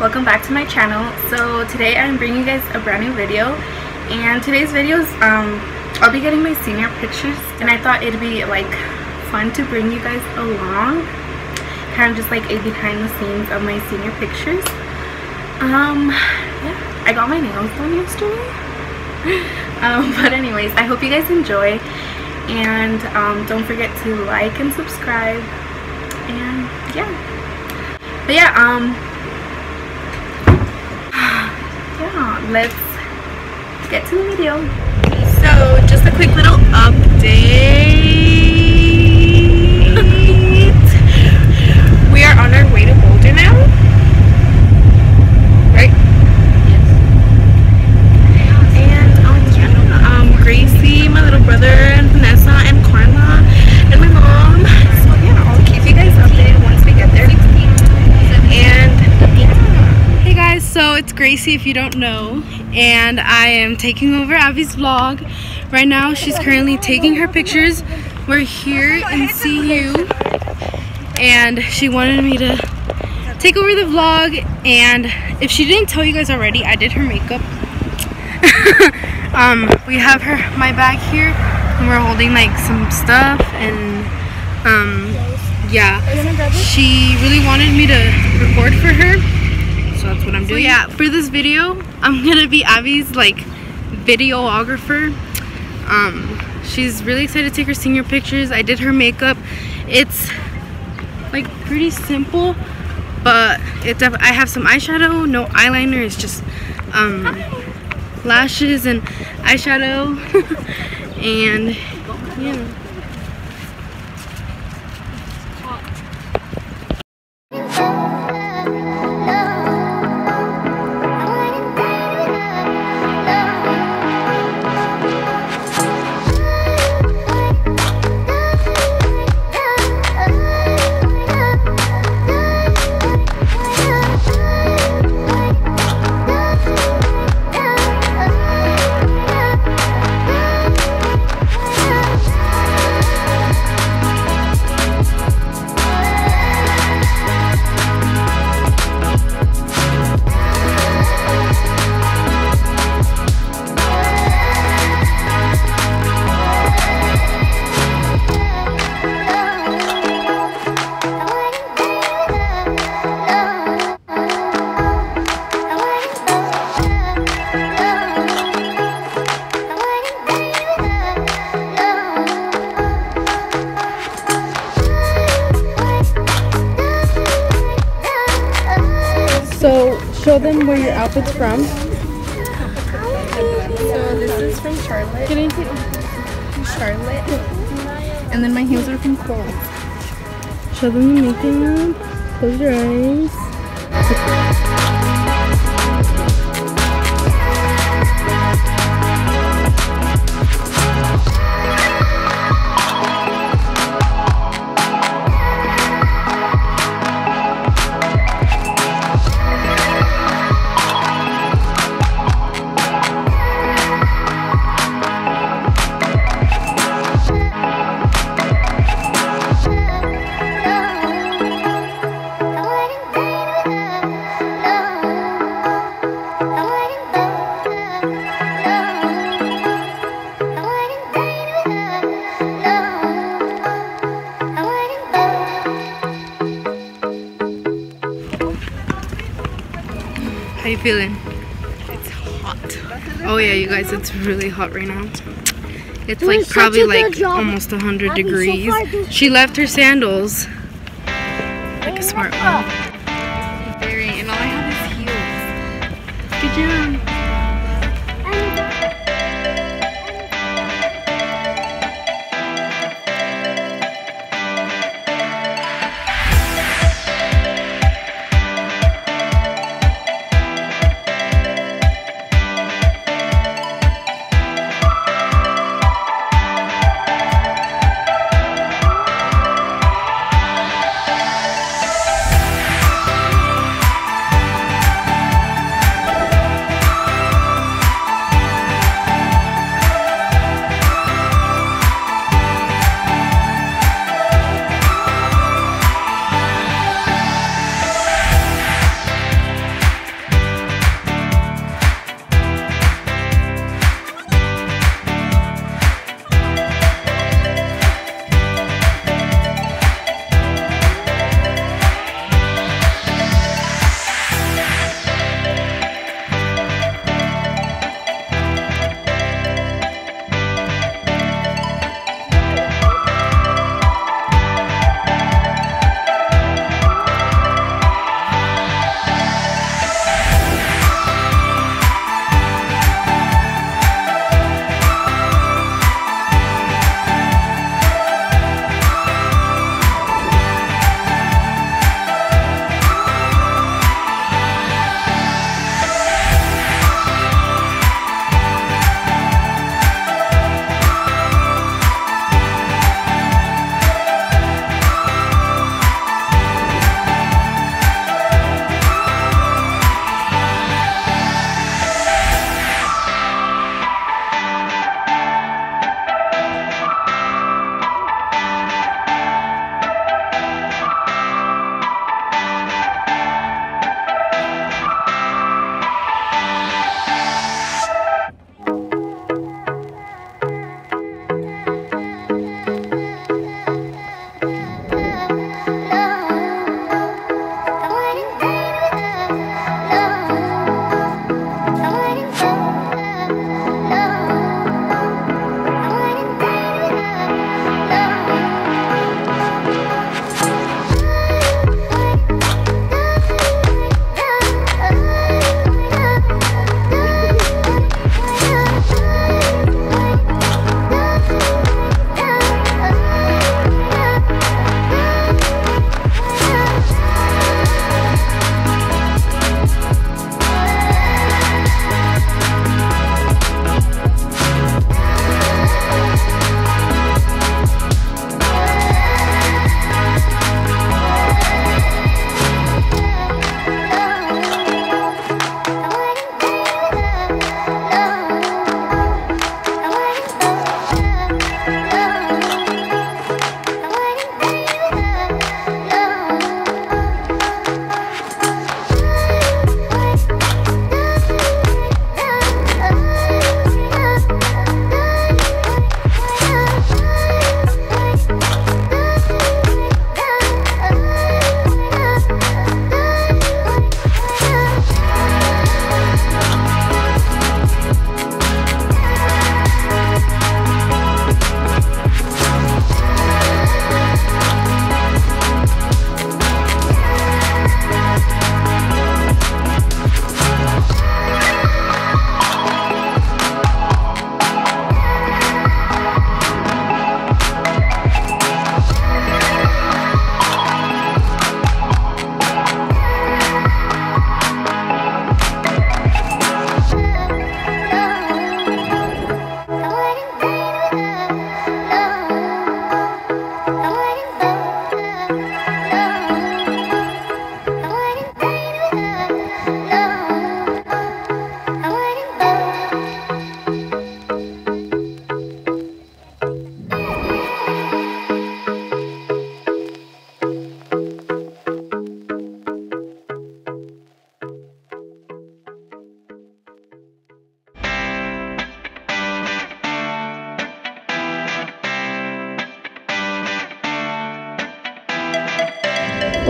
Welcome back to my channel. So today I'm bringing you guys a brand new video, and today's video is I'll be getting my senior pictures, and I thought it'd be like fun to bring you guys along, kind of just like a behind the scenes of my senior pictures. Yeah, I got my nails done yesterday. But anyways, I hope you guys enjoy, and don't forget to like and subscribe, and yeah. But yeah, let's get to the video. So just a quick little update. We are on our way to Boulder now, right? Yes. And Greicy, my little brother, and Vanessa and Karma and my mom. So yeah, I'll keep you guys updated once we get there. And hey guys, so it's Greicy, if you don't know, and I am taking over Abby's vlog. Right now she's currently taking her pictures. We're here in CU, and she wanted me to take over the vlog, and if she didn't tell you guys already, I did her makeup. We have my bag here, and we're holding like some stuff, and yeah, she really wanted me to record for her. So that's what I'm doing. So yeah, for this video, I'm gonna be Abby's like videographer. She's really excited to take her senior pictures. I did her makeup. It's like pretty simple, but I have some eyeshadow, no eyeliner. It's just lashes and eyeshadow, and yeah. Show them where your outfit's from. So this is from Charlotte. Can I take Charlotte? And then my heels are from Cole. Show them the makeup. Close your eyes. How you feeling? It's hot. Oh yeah, you guys, it's really hot right now. It's like probably like almost 100 degrees. She left her sandals. Like a smart one. And all I have is heels. Good job.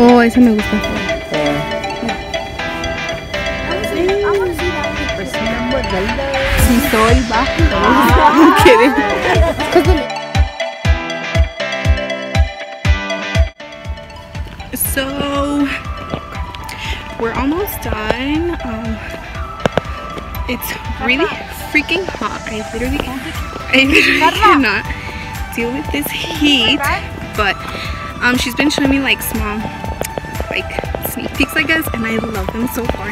Oh, esa me gusta. Si soy bajo. I'm kidding. So we're almost done. It's really freaking hot. I literally cannot deal with this heat. But she's been showing me like small, like sneak peeks, I guess, and I love them so far.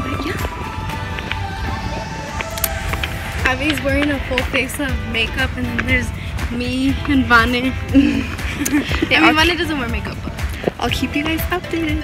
But yeah, Abby's wearing a full face of makeup, and then there's me and Vane. Yeah, I mean, Vane doesn't wear makeup, but I'll keep you guys updated.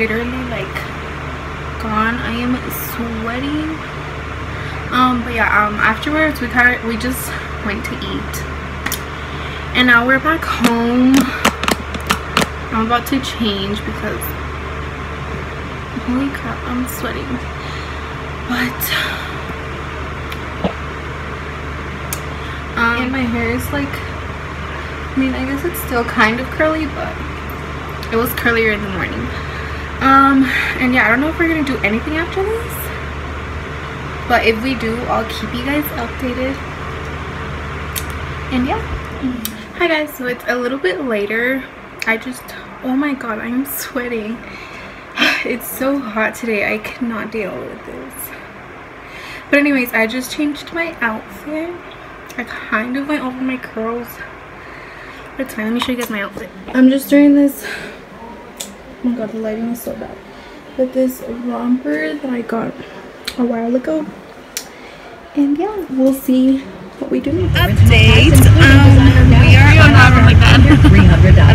Literally like gone. I am sweating. But yeah, afterwards we just went to eat, and now we're back home. I'm about to change because holy crap, I'm sweating. But and my hair is like, I mean, I guess it's still kind of curly, but it was curlier in the morning. And yeah, I don't know if we're gonna do anything after this, but if we do, I'll keep you guys updated. And yeah. Hi guys, so it's a little bit later. I just, oh my god, I'm sweating. It's so hot today. I cannot deal with this. But anyways, I just changed my outfit. I kind of went over my curls. But it's fine, let me show you guys my outfit. I'm just doing this. Oh my god, the lighting is so bad. But this romper that I got a while ago. And yeah, we'll see what we do next. Updates. We are on our way. I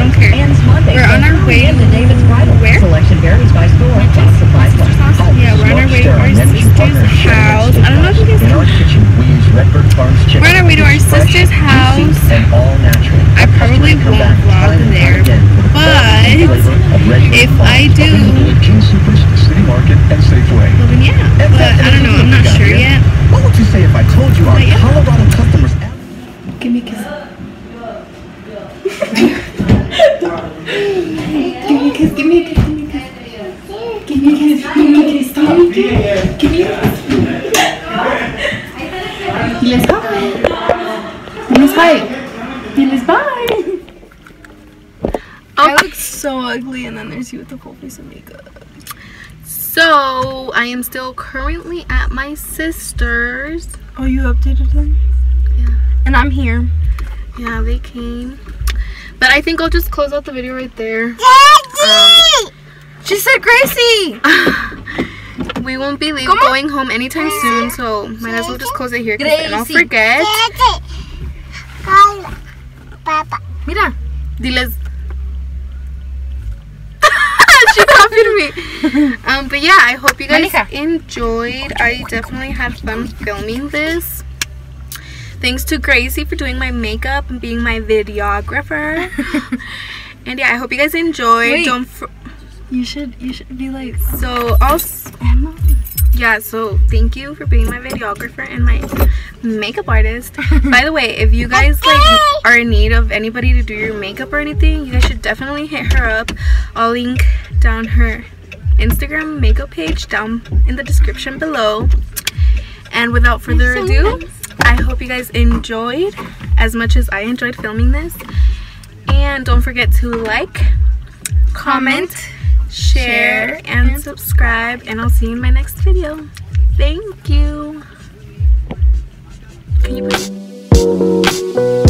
don't care. We're on our way to David's Bridal. Where? Selection varies by store. Yeah, we're on our way to our sister's house. I don't know if you guys know. We're on our way to our sister's house. I probably won't vlog there, but if I do, well then yeah, but I don't know, I'm not sure yet. What would you say if I told you our Colorado customers? Give me a kiss. Give me a kiss, give me a kiss, give me a kiss. Give me a kiss, give me a kiss, give me a kiss. Give me a kiss. Diles bye. Diles bye. Diles bye. I look so ugly, and then there's you with the full face of makeup. So I am still currently at my sister's. Oh, you updated them? Yeah. And I'm here. Yeah, they came. But I think I'll just close out the video right there. She said Greicy! We won't be going home anytime soon, so might as well just close it here because then I'll forget. Mira, diles. But yeah, I hope you guys enjoyed. I definitely had fun filming this. Thanks to Greicy for doing my makeup and being my videographer. And yeah, I hope you guys enjoyed. Wait, you should be like, so also yeah, so thank you for being my videographer and my makeup artist. By the way, if you guys like are in need of anybody to do your makeup or anything, you guys should definitely hit her up. I'll link down her Instagram makeup page down in the description below. And without further ado, I hope you guys enjoyed as much as I enjoyed filming this. And And don't forget to like, comment, share, and subscribe. And I'll see you in my next video. Thank you. Can you please?